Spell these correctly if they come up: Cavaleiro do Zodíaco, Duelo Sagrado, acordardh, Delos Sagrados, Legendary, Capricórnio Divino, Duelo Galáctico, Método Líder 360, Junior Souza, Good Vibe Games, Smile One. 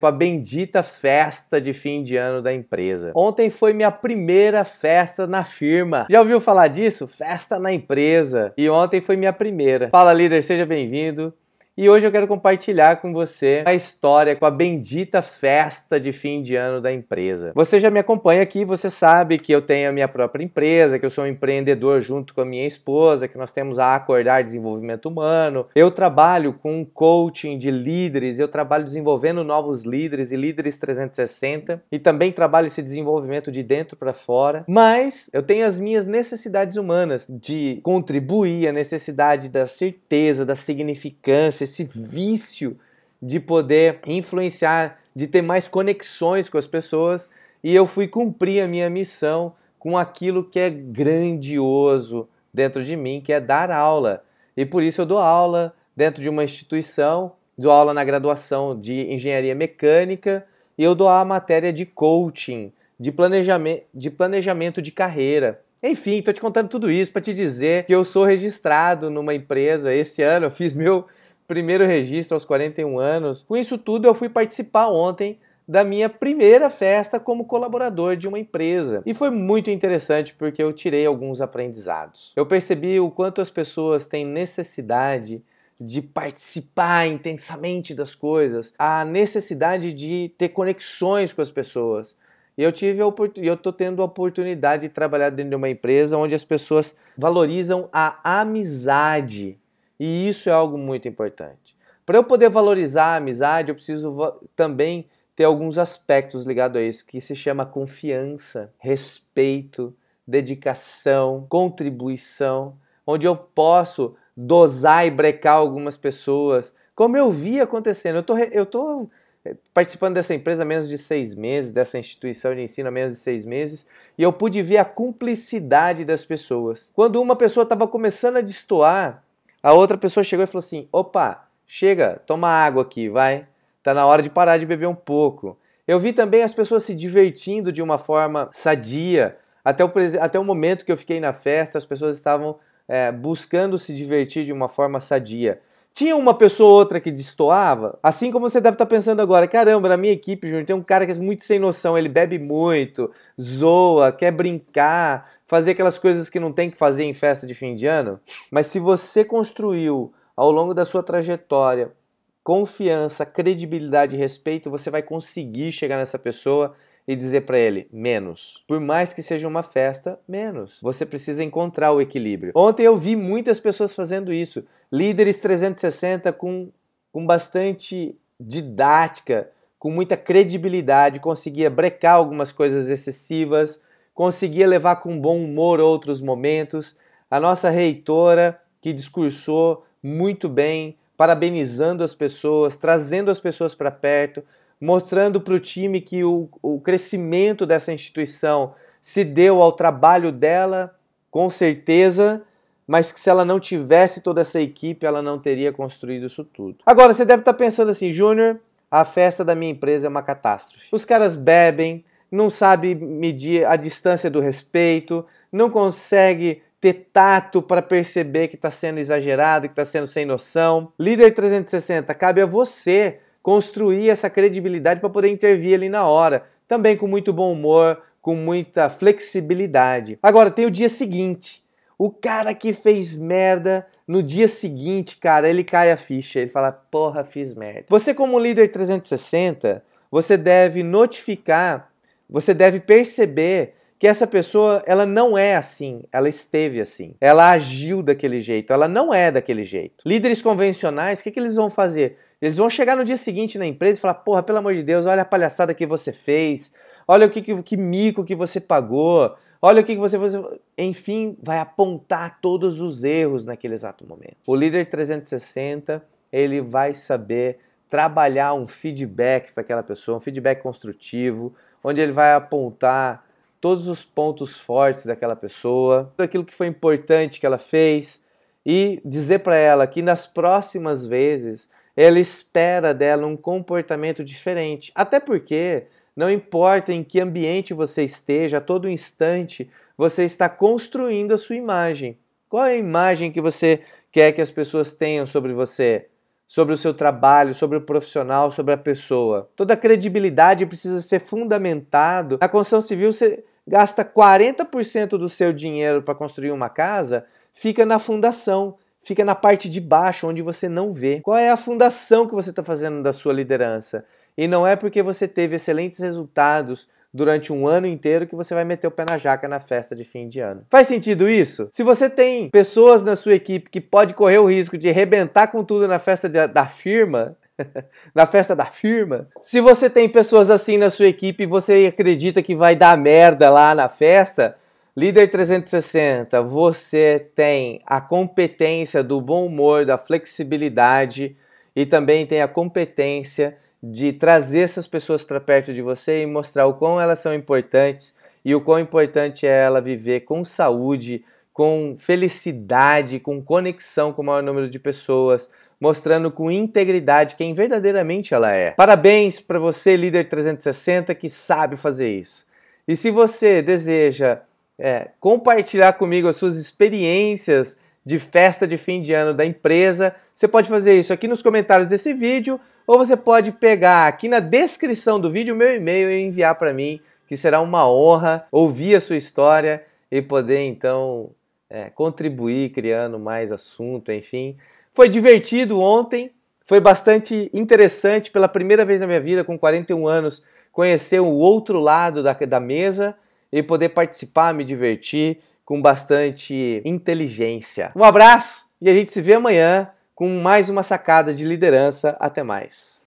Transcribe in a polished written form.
com a bendita festa de fim de ano da empresa. Ontem foi minha primeira festa na firma. Já ouviu falar disso? Festa na empresa. E ontem foi minha primeira. Fala, líder, seja bem-vindo. E hoje eu quero compartilhar com você a história com a bendita festa de fim de ano da empresa. Você já me acompanha aqui, você sabe que eu tenho a minha própria empresa, que eu sou um empreendedor junto com a minha esposa, que nós temos a Acordar Desenvolvimento Humano. Eu trabalho com coaching de líderes, eu trabalho desenvolvendo novos líderes e líderes 360 e também trabalho esse desenvolvimento de dentro para fora. Mas eu tenho as minhas necessidades humanas de contribuir, a necessidade da certeza, da significância, esse vício de poder influenciar, de ter mais conexões com as pessoas, e eu fui cumprir a minha missão com aquilo que é grandioso dentro de mim, que é dar aula. E por isso eu dou aula dentro de uma instituição, dou aula na graduação de engenharia mecânica e eu dou a matéria de coaching, de planejamento de carreira. Enfim, estou te contando tudo isso para te dizer que eu sou registrado numa empresa. Esse ano eu fiz meu primeiro registro aos 41 anos. Com isso tudo, eu fui participar ontem da minha primeira festa como colaborador de uma empresa. E foi muito interessante porque eu tirei alguns aprendizados. Eu percebi o quanto as pessoas têm necessidade de participar intensamente das coisas, a necessidade de ter conexões com as pessoas. E eu tô tendo a oportunidade de trabalhar dentro de uma empresa onde as pessoas valorizam a amizade. E isso é algo muito importante. Para eu poder valorizar a amizade, eu preciso também ter alguns aspectos ligados a isso, que se chama confiança, respeito, dedicação, contribuição, onde eu posso dosar e brecar algumas pessoas, como eu vi acontecendo. Eu tô participando dessa empresa há menos de 6 meses, dessa instituição de ensino há menos de 6 meses, e eu pude ver a cumplicidade das pessoas. Quando uma pessoa estava começando a destoar, a outra pessoa chegou e falou assim: opa, chega, toma água aqui, vai. Tá na hora de parar de beber um pouco. Eu vi também as pessoas se divertindo de uma forma sadia. Até o momento que eu fiquei na festa, as pessoas estavam buscando se divertir de uma forma sadia. Tinha uma pessoa ou outra que destoava, assim como você deve estar pensando agora: caramba, na minha equipe, Júnior, tem um cara que é muito sem noção, ele bebe muito, zoa, quer brincar, fazer aquelas coisas que não tem que fazer em festa de fim de ano. Mas se você construiu ao longo da sua trajetória confiança, credibilidade e respeito, você vai conseguir chegar nessa pessoa e dizer para ele: menos. Por mais que seja uma festa, menos. Você precisa encontrar o equilíbrio. Ontem eu vi muitas pessoas fazendo isso. Líderes 360 com bastante didática, com muita credibilidade, conseguia brecar algumas coisas excessivas, conseguia levar com bom humor outros momentos. A nossa reitora, que discursou muito bem, parabenizando as pessoas, trazendo as pessoas para perto, mostrando para o time que o crescimento dessa instituição se deu ao trabalho dela, com certeza, mas que se ela não tivesse toda essa equipe, ela não teria construído isso tudo. Agora, você deve estar pensando assim: Júnior, a festa da minha empresa é uma catástrofe. Os caras bebem, não sabem medir a distância do respeito, não conseguem ter tato para perceber que está sendo exagerado, que está sendo sem noção. Líder 360, cabe a você construir essa credibilidade para poder intervir ali na hora, também com muito bom humor, com muita flexibilidade. Agora, tem o dia seguinte. O cara que fez merda, no dia seguinte, cara, ele cai a ficha, ele fala: porra, fiz merda. Você, como líder 360, você deve notificar, você deve perceber que essa pessoa, ela não é assim, ela esteve assim, ela agiu daquele jeito, ela não é daquele jeito. Líderes convencionais, o que eles vão fazer? Eles vão chegar no dia seguinte na empresa e falar: porra, pelo amor de Deus, olha a palhaçada que você fez, olha o que mico que você pagou, olha o que você... Enfim, vai apontar todos os erros naquele exato momento. O líder 360, ele vai saber trabalhar um feedback para aquela pessoa, um feedback construtivo, onde ele vai apontar todos os pontos fortes daquela pessoa, tudo aquilo que foi importante que ela fez, e dizer para ela que nas próximas vezes ela espera dela um comportamento diferente. Até porque não importa em que ambiente você esteja, a todo instante você está construindo a sua imagem. Qual é a imagem que você quer que as pessoas tenham sobre você? sobre o seu trabalho, sobre o profissional, sobre a pessoa. Toda a credibilidade precisa ser fundamentado. Na construção civil, você gasta 40% do seu dinheiro para construir uma casa, fica na fundação, fica na parte de baixo, onde você não vê. Qual é a fundação que você está fazendo da sua liderança? E não é porque você teve excelentes resultados durante um ano inteiro que você vai meter o pé na jaca na festa de fim de ano. Faz sentido isso? Se você tem pessoas na sua equipe que pode correr o risco de arrebentar com tudo na festa da firma, na festa da firma, se você tem pessoas assim na sua equipe e você acredita que vai dar merda lá na festa, Líder 360, você tem a competência do bom humor, da flexibilidade e também tem a competência de trazer essas pessoas para perto de você e mostrar o quão elas são importantes e o quão importante é ela viver com saúde, com felicidade, com conexão com o maior número de pessoas, mostrando com integridade quem verdadeiramente ela é. Parabéns para você, Líder 360, que sabe fazer isso. E se você deseja compartilhar comigo as suas experiências de festa de fim de ano da empresa, você pode fazer isso aqui nos comentários desse vídeo, ou você pode pegar aqui na descrição do vídeo o meu e-mail e enviar para mim, que será uma honra ouvir a sua história e poder, então, contribuir criando mais assunto, enfim. Foi divertido ontem, foi bastante interessante, pela primeira vez na minha vida, com 41 anos, conhecer o outro lado da mesa e poder participar, me divertir com bastante inteligência. Um abraço e a gente se vê amanhã, com mais uma sacada de liderança. Até mais.